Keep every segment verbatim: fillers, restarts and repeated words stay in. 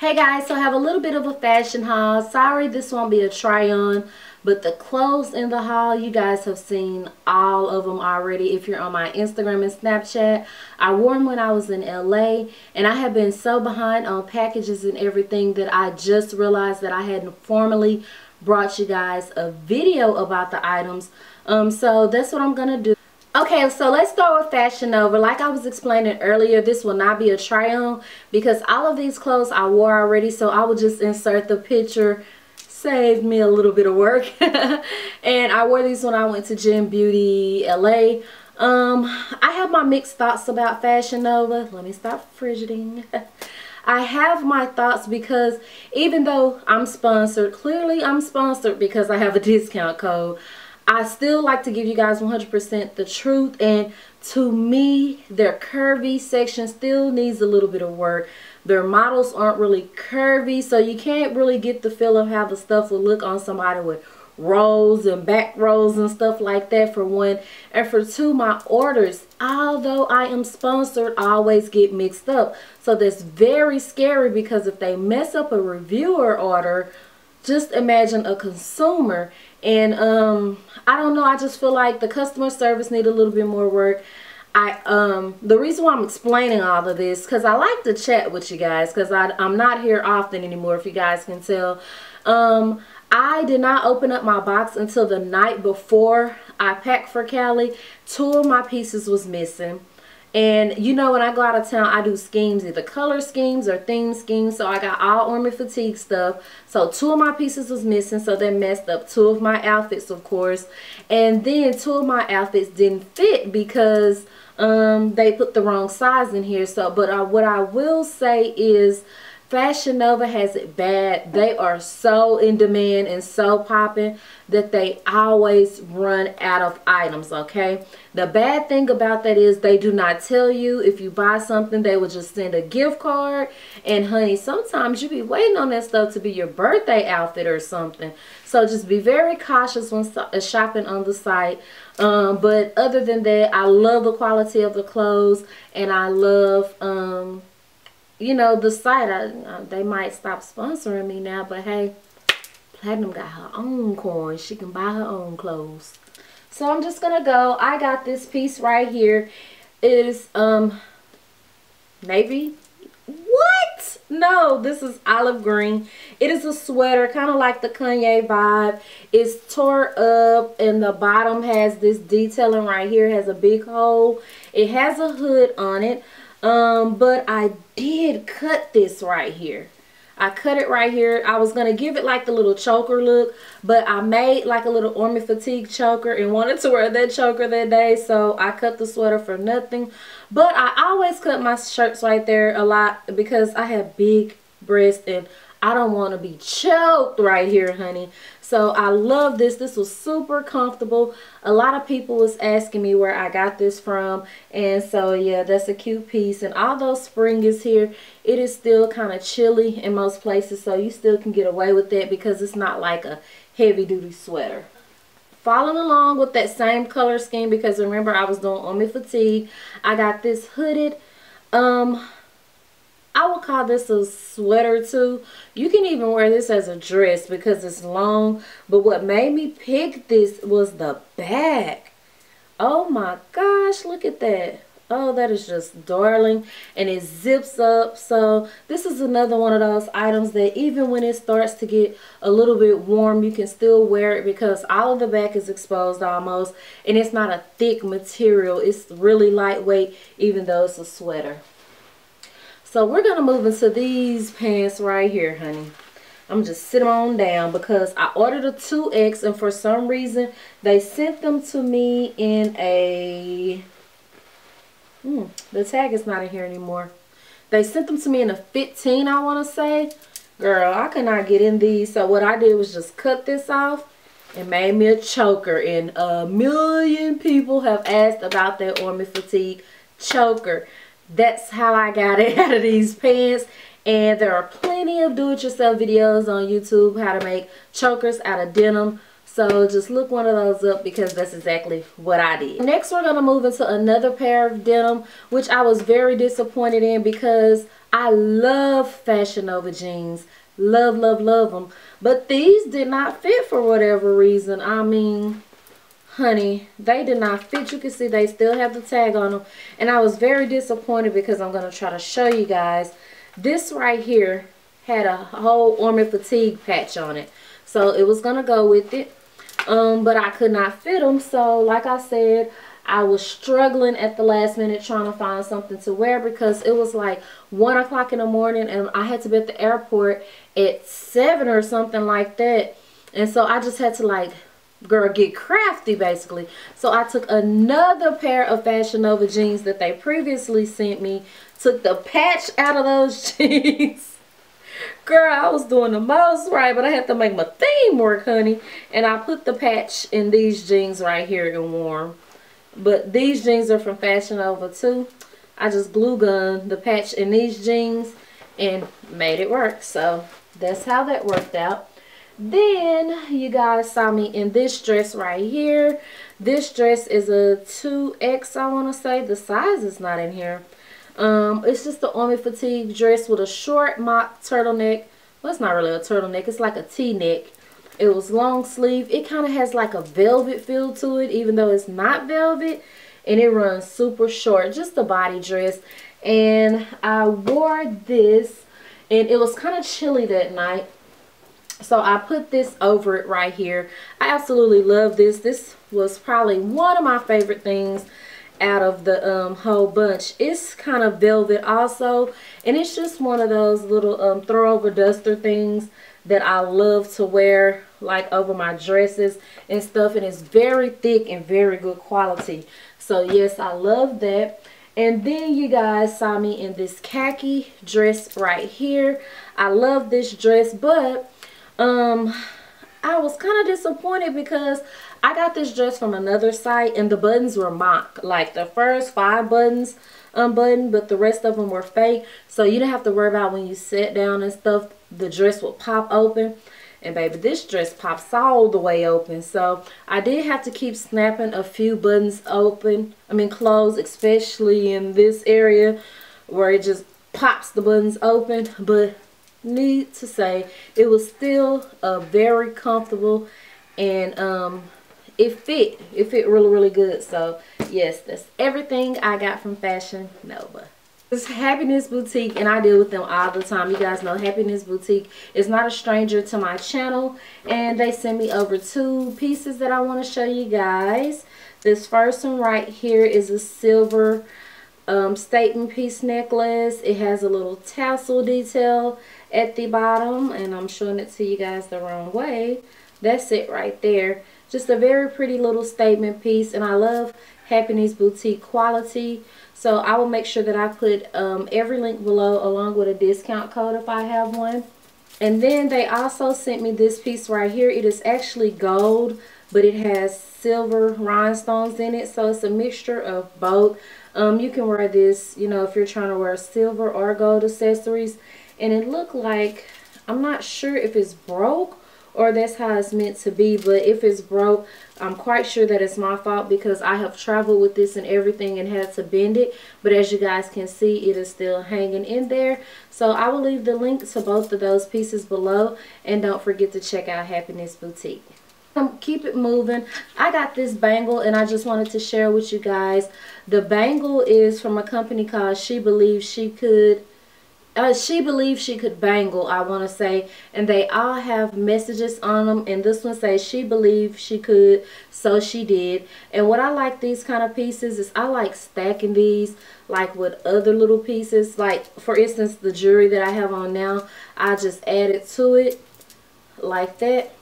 Hey guys, so I have a little bit of a fashion haul. Sorry this won't be a try on, but the clothes in the haul, you guys have seen all of them already. If you're on my Instagram and Snapchat, I wore them when I was in L A, and I have been so behind on packages and everything that I just realized that I hadn't formally brought you guys a video about the items. Um, so that's what I'm gonna do. Okay, so let's start with Fashion Nova. Like I was explaining earlier, this will not be a try on because all of these clothes I wore already, so I will just insert the picture. Saved me a little bit of work. And I wore these when I went to Gym Beauty L A. Um, I have my mixed thoughts about Fashion Nova. Let me stop fidgeting. I have my thoughts because even though I'm sponsored, clearly I'm sponsored because I have a discount code, I still like to give you guys one hundred percent the truth, and to me, their curvy section still needs a little bit of work. Their models aren't really curvy, so you can't really get the feel of how the stuff will look on somebody with rolls and back rolls and stuff like that, for one. And for two, my orders, although I am sponsored, I always get mixed up. So that's very scary because if they mess up a reviewer order, just imagine a consumer. And um I don't know, I just feel like the customer service need a little bit more work. I um the reason why I'm explaining all of this, because I like to chat with you guys, because I I'm not here often anymore, if you guys can tell. um I did not open up my box until the night before I packed for Cali. Two of my pieces was missing. And you know, when I go out of town, I do schemes, either color schemes or theme schemes. So I got all Orme Fatigue stuff. So two of my pieces was missing, so they messed up two of my outfits, of course. And then two of my outfits didn't fit because um, they put the wrong size in here. So, but I, what I will say is Fashion Nova has it bad. They are so in demand and so popping that they always run out of items, okay? The bad thing about that is they do not tell you. If you buy something, they will just send a gift card. And honey, sometimes you be waiting on that stuff to be your birthday outfit or something. So just be very cautious when shopping on the site. Um, but other than that, I love the quality of the clothes, and I love... Um, you know, the site. I, they might stop sponsoring me now, but hey, Platinum got her own coin. She can buy her own clothes. So I'm just gonna go. I got this piece right here. It is um navy. What? No, this is olive green. It is a sweater, kind of like the Kanye vibe. It's tore up, and the bottom has this detailing right here. It has a big hole. It has a hood on it. Um, but I did cut this right here. I cut it right here. I was gonna give it like the little choker look, but I made like a little Orme Fatigue choker and wanted to wear that choker that day, so I cut the sweater for nothing. But I always cut my shirts right there a lot because I have big breasts and I don't want to be choked right here, honey. So I love this. This was super comfortable. A lot of people was asking me where I got this from. And so, yeah, that's a cute piece. And although spring is here, it is still kind of chilly in most places. So you still can get away with that because it's not like a heavy-duty sweater. Following along with that same color scheme, because remember I was doing Orme Fatigue, I got this hooded... Um, I would call this a sweater too. You can even wear this as a dress because it's long. But what made me pick this was the back. Oh my gosh, look at that. Oh, that is just darling. And it zips up. So this is another one of those items that even when it starts to get a little bit warm, you can still wear it because all of the back is exposed almost. And it's not a thick material. It's really lightweight even though it's a sweater. So we're going to move into these pants right here, honey. I'm just sitting on down because I ordered a two X and for some reason they sent them to me in a... Hmm, the tag is not in here anymore. They sent them to me in a fifteen, I want to say. Girl, I could not get in these. So what I did was just cut this off and made me a choker. And a million people have asked about that Orme Fatigue choker. That's how I got it out of these pants, and there are plenty of do-it-yourself videos on YouTube how to make chokers out of denim, so just look one of those up because that's exactly what I did. Next we're going to move into another pair of denim, which I was very disappointed in because I love Fashion Nova jeans. Love, love, love them. But these did not fit for whatever reason. I mean, honey, they did not fit. You can see they still have the tag on them. And I was very disappointed because I'm going to try to show you guys. This right here had a whole Orme Fatigue patch on it. So it was going to go with it. Um, but I could not fit them. So like I said, I was struggling at the last minute trying to find something to wear because it was like one o'clock in the morning and I had to be at the airport at seven or something like that. And so I just had to, like, girl, get crafty basically. So I took another pair of Fashion Nova jeans that they previously sent me, took the patch out of those jeans. Girl, I was doing the most right, but I had to make my theme work, honey. And I put the patch in these jeans right here and wore them. But these jeans are from Fashion Nova too. I just glue gun the patch in these jeans and made it work. So that's how that worked out. Then you guys saw me in this dress right here. This dress is a two X, I want to say. The size is not in here. Um, it's just the Orme Fatigue dress with a short mock turtleneck. Well, it's not really a turtleneck. It's like a T-neck. It was long sleeve. It kind of has like a velvet feel to it, even though it's not velvet. And it runs super short. Just a body dress. And I wore this. And it was kind of chilly that night. So I put this over it right here. I absolutely love this. This was probably one of my favorite things out of the um, whole bunch. It's kind of velvet also. And it's just one of those little um, throw over duster things that I love to wear, like over my dresses and stuff, and it's very thick and very good quality. So yes, I love that. And then you guys saw me in this khaki dress right here. I love this dress, but um I was kind of disappointed because I got this dress from another site and the buttons were mock. Like the first five buttons unbuttoned, but the rest of them were fake, so you didn't have to worry about when you sat down and stuff, the dress will pop open. And baby, this dress pops all the way open, so I did have to keep snapping a few buttons open, I mean closed, especially in this area where it just pops the buttons open. But need to say, it was still a very comfortable, and um it fit it fit really, really good. So yes, that's everything I got from Fashion Nova. This Happiness Boutique, and I deal with them all the time. You guys know Happiness Boutique is not a stranger to my channel, and they sent me over two pieces that I want to show you guys. This first one right here is a silver um, statement piece necklace. It has a little tassel detail at the bottom, and I'm showing it to you guys the wrong way. That's it right there. Just a very pretty little statement piece, and I love Happiness Boutique quality. So I will make sure that I put um, every link below along with a discount code if I have one. And then they also sent me this piece right here. It is actually gold, but it has silver rhinestones in it. So it's a mixture of both. Um, you can wear this, you know, if you're trying to wear silver or gold accessories. And it looked like, I'm not sure if it's broke or that's how it's meant to be, but if it's broke, I'm quite sure that it's my fault because I have traveled with this and everything and had to bend it. But as you guys can see, it is still hanging in there. So I will leave the link to both of those pieces below, and don't forget to check out Happiness Boutique. Um, keep it moving. I got this bangle, and I just wanted to share with you guys. The bangle is from a company called She Believes She Could. Uh, She Believes She Could Bangle, I want to say, and they all have messages on them, and this one says she believed she could, so she did. And what I like these kind of pieces is I like stacking these, like with other little pieces, like for instance the jewelry that I have on now, I just added to it like that.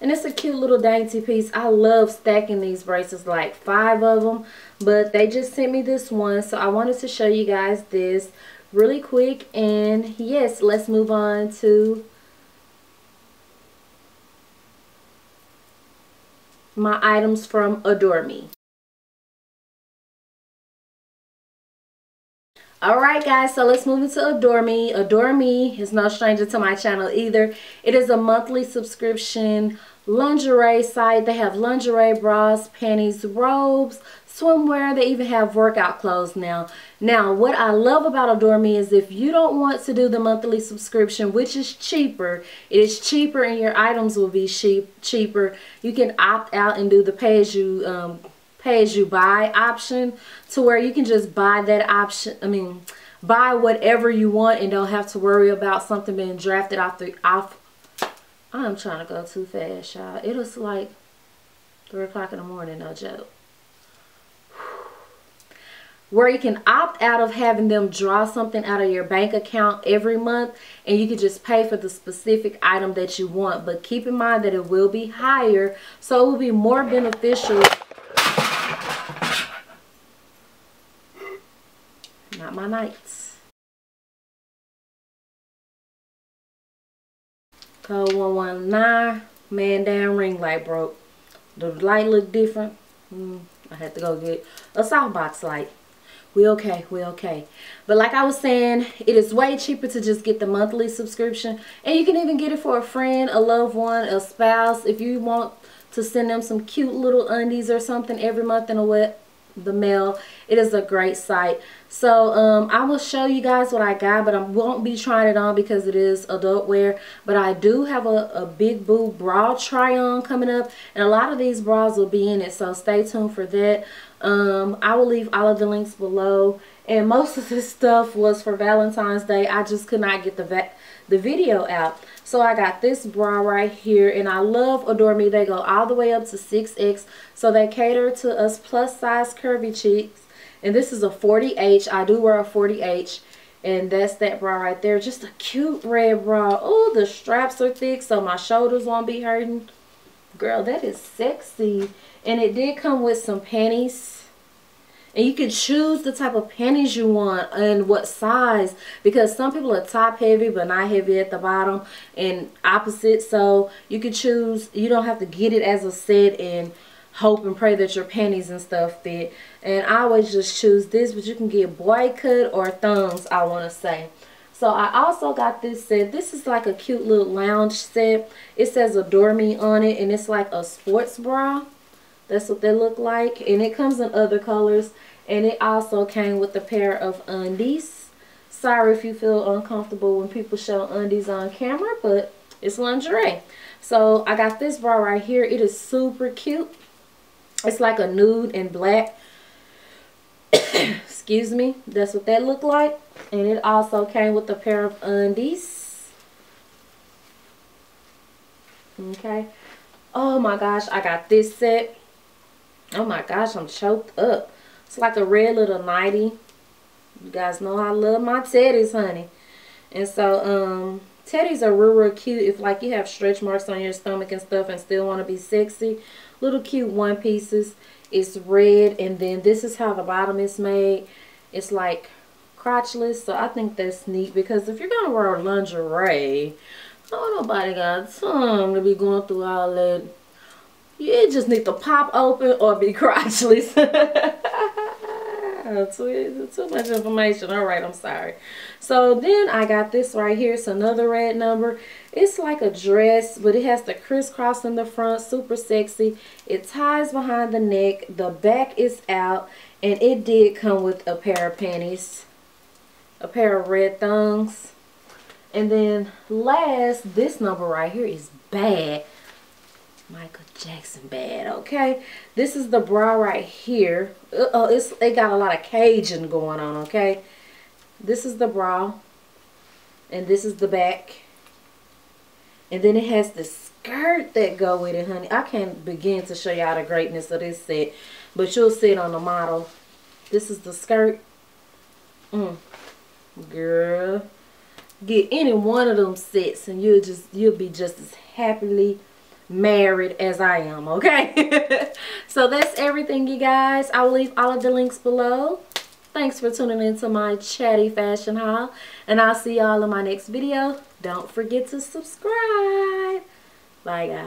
And it's a cute little dainty piece. I love stacking these bracelets, like five of them, but they just sent me this one, so I wanted to show you guys this really quick. And yes, let's move on to my items from Adore Me. Alright guys, so let's move into Adore Me. Adore Me is no stranger to my channel either. It is a monthly subscription lingerie site. They have lingerie, bras, panties, robes, swimwear. They even have workout clothes now. Now, what I love about Adore Me is if you don't want to do the monthly subscription, which is cheaper, it is cheaper and your items will be cheap, cheaper. You can opt out and do the pay as you um, pay as you buy option, to where you can just buy that option. I mean, buy whatever you want and don't have to worry about something being drafted off the off. I'm trying to go too fast, y'all. It was like three o'clock in the morning, no joke. Where you can opt out of having them draw something out of your bank account every month, and you can just pay for the specific item that you want. But keep in mind that it will be higher, so it will be more beneficial. Not my nights. Code one one nine, man down, ring light broke. The light looked different. Mm, I had to go get a softbox light. We okay, we okay. But like I was saying, it is way cheaper to just get the monthly subscription. And you can even get it for a friend, a loved one, a spouse. If you want to send them some cute little undies or something every month in a web, the mail, it is a great site. So um, I will show you guys what I got, but I won't be trying it on because it is adult wear. But I do have a, a big boob bra try on coming up, and a lot of these bras will be in it, so stay tuned for that. Um, I will leave all of the links below, and most of this stuff was for Valentine's Day. I just could not get the va the video out, so I got this bra right here, and I love Adore Me. They go all the way up to six X, so they cater to us plus size curvy cheeks. And this is a forty H. I do wear a forty H, and that's that bra right there. Just a cute red bra. Oh, the straps are thick, so my shoulders won't be hurting. Girl, that is sexy. And it did come with some panties, and you can choose the type of panties you want and what size, because some people are top heavy but not heavy at the bottom and opposite. So you can choose. You don't have to get it as a set and hope and pray that your panties and stuff fit. And I always just choose this, but you can get boy cut or thongs, I want to say. So I also got this set. This is like a cute little lounge set. It says Adore Me on it, and it's like a sports bra. That's what they look like, and it comes in other colors, and it also came with a pair of undies. Sorry if you feel uncomfortable when people show undies on camera, but it's lingerie. So I got this bra right here. It is super cute. It's like a nude and black. Excuse me. That's what that look like, and it also came with a pair of undies. Okay. Oh my gosh, I got this set. Oh my gosh, I'm choked up. It's like a red little nightie. You guys know I love my teddies, honey. And so, um, teddies are real, real cute if like you have stretch marks on your stomach and stuff and still want to be sexy. Little cute one pieces. It's red, and then this is how the bottom is made. It's like crotchless, so I think that's neat, because if you're going to wear lingerie, oh, nobody got time to be going through all that. You just need to pop open or be crotchless. too, too much information. All right, I'm sorry. So then I got this right here. It's another red number. It's like a dress, but it has the crisscross in the front. Super sexy. It ties behind the neck. The back is out. And it did come with a pair of panties. A pair of red thongs. And then last, this number right here is bad. Michael Jackson bad, okay? This is the bra right here. Uh-oh, it's, it got a lot of Cajun going on, okay? This is the bra, and this is the back. And then it has the skirt that go with it, honey. I can't begin to show y'all the greatness of this set, but you'll see it on the model. This is the skirt. Mm. Girl, get any one of them sets, and you'll just you'll be just as happily married as I am, okay? So that's everything, you guys. I'll leave all of the links below. Thanks for tuning into my chatty fashion haul, and I'll see y'all in my next video. Don't forget to subscribe. Bye, guys.